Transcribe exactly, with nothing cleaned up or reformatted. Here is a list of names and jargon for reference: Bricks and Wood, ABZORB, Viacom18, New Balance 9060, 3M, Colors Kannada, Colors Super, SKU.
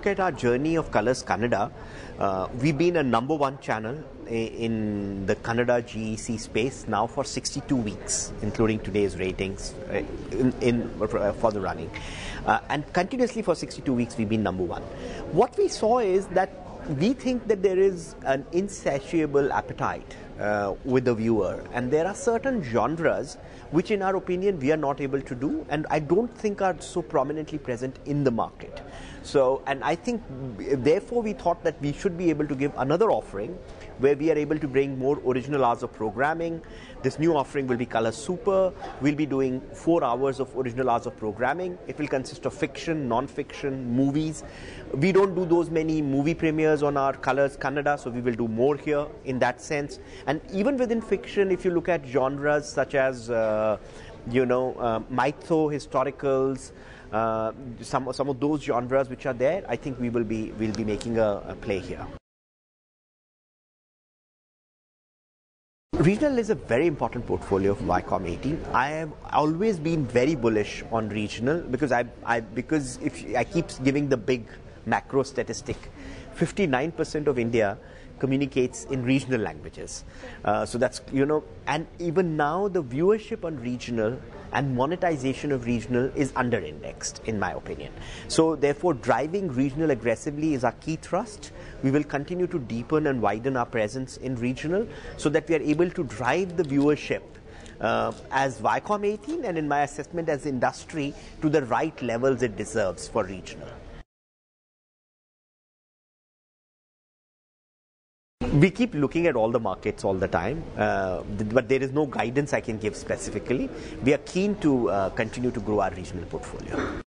look at our journey of Colors Kannada, uh, we've been a number one channel in the Kannada G E C space now for sixty-two weeks, including today's ratings, right, in, in uh, for the running. Uh, and continuously for sixty-two weeks, we've been number one. What we saw is that we think that there is an insatiable appetite uh, with the viewer, and there are certain genres which in our opinion we are not able to do, and I don't think are so prominently present in the market. So, and I think therefore we thought that we should be able to give another offering where we are able to bring more original hours of programming. This new offering will be Colors Super. We'll be doing four hours of original hours of programming. It will consist of fiction, non-fiction, movies. We don't do those many movie premieres on our Colors Kannada, so we will do more here in that sense. And even within fiction, if you look at genres such as, uh, you know, uh, mytho, historicals, uh, some, some of those genres which are there, I think we will be, we'll be making a, a play here. Regional is a very important portfolio of Viacom eighteen. I have always been very bullish on regional because I, I because if I keep giving the big macro statistic, fifty-nine percent of India communicates in regional languages. Uh, so that's, you know, and even now the viewership on regional and monetization of regional is under-indexed, in my opinion. So therefore, driving regional aggressively is our key thrust. We will continue to deepen and widen our presence in regional so that we are able to drive the viewership uh, as Viacom eighteen, and in my assessment as industry, to the right levels it deserves for regional. We keep looking at all the markets all the time, uh, but there is no guidance I can give specifically. We are keen to uh, continue to grow our regional portfolio.